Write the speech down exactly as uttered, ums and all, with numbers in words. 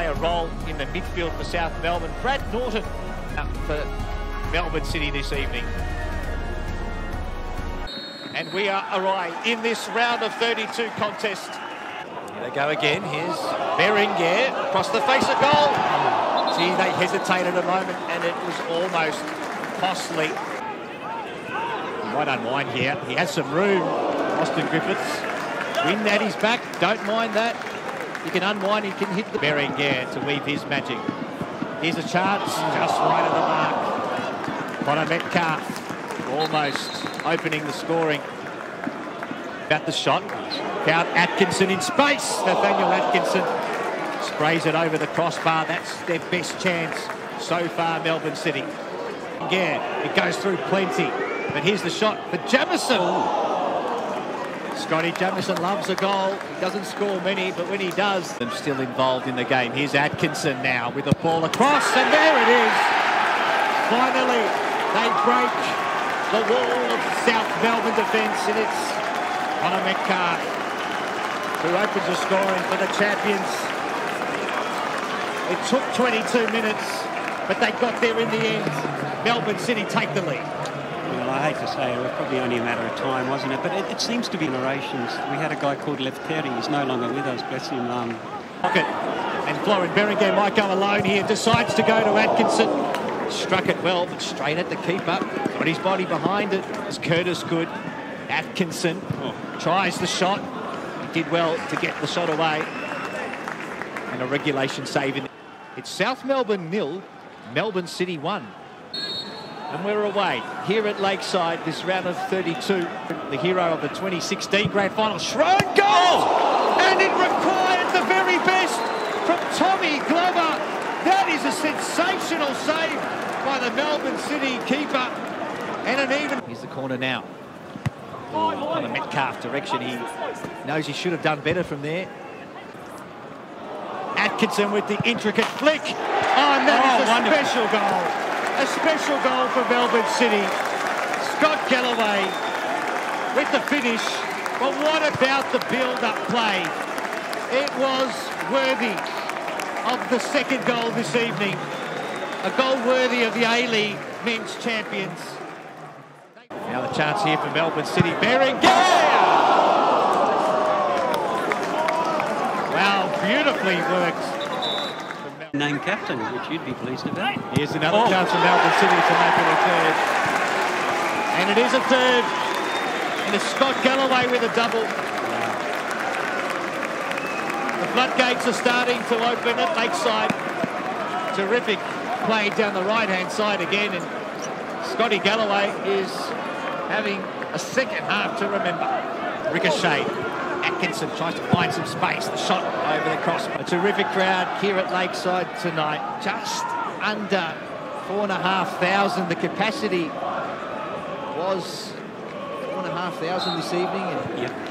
play a role in the midfield for South Melbourne. Brad Norton for Melbourne City this evening. And we are awry in this round of thirty-two contest. Here they go again. Here's Berenguer across the face of goal. Gee, they hesitated a moment and it was almost costly. He might unwind here. He has some room. Austin Griffiths. Win at his back. Don't mind that. He can unwind. He can hit the Berenguer to weave his magic. Here's a chance. Just right of the mark. Connor Metcalfe almost opening the scoring. About the shot. Count Atkinson in space. Nathaniel Atkinson sprays it over the crossbar. That's their best chance so far, Melbourne City. Again, it goes through plenty. But here's the shot for Jamison. Ooh. Scotty Jamison loves a goal. He doesn't score many, but when he does, they're still involved in the game. Here's Atkinson now with the ball across, and there it is. Finally, they break the wall of South Melbourne defence, and it's Connor Metcalfe who opens the scoring for the champions. It took twenty-two minutes, but they got there in the end. Melbourne City take the lead. Well, I hate to say it, it was probably only a matter of time, wasn't it? But it, it seems to be generations. We had a guy called Lefteri, he's no longer with us, bless him. Um... Pocket, and Florin Berenguer might go alone here, decides to go to Atkinson. Struck it well, but straight at the keeper. Got his body behind it. It's Curtis Good. Atkinson oh. tries the shot. He did well to get the shot away. And a regulation save in. It's South Melbourne nil, Melbourne City one. And we're away here at Lakeside. This round of thirty-two. The hero of the twenty sixteen Grand Final. Shrug goal! And it required the very best from Tommy Glover. That is a sensational save by the Melbourne City keeper, and an even. Here's the corner now. On the Metcalfe direction, he knows he should have done better from there. Atkinson with the intricate flick. Oh, and that oh, is a wonderful. special goal. A special goal for Melbourne City. Scott Galloway with the finish. But what about the build-up play? It was worthy of the second goal this evening. A goal worthy of the A-League men's champions. Now the chance here for Melbourne City. Berenguer! Wow, beautifully worked. Named captain, which you'd be pleased about. Here's another oh. chance for Melbourne City to make it a third. And it is a third. And it's Scott Galloway with a double. The floodgates are starting to open at Lakeside. Terrific play down the right-hand side again, and Scotty Galloway is having a second half to remember. Ricochet. Atkinson tries to find some space. The shot over the cross. A terrific crowd here at Lakeside tonight. Just under four and a half thousand. The capacity was four and a half thousand this evening. And yep.